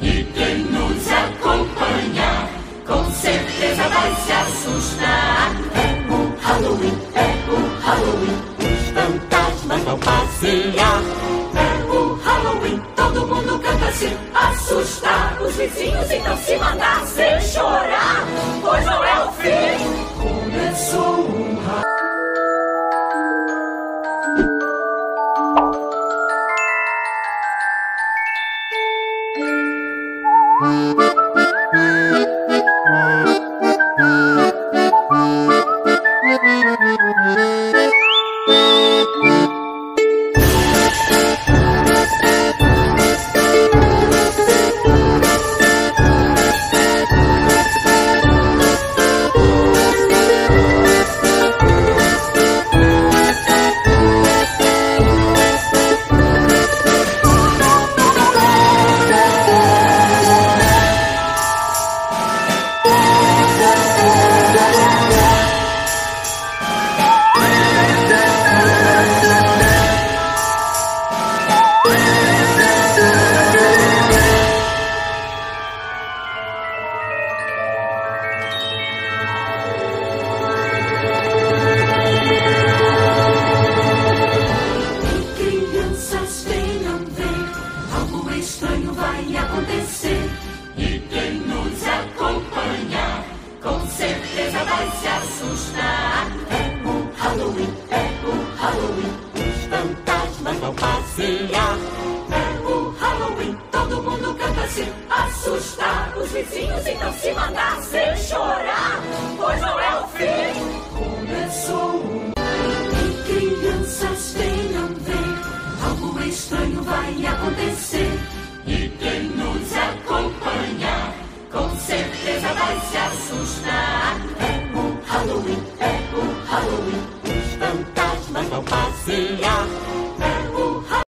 E quem nos acompanha, com certeza vai se assustar.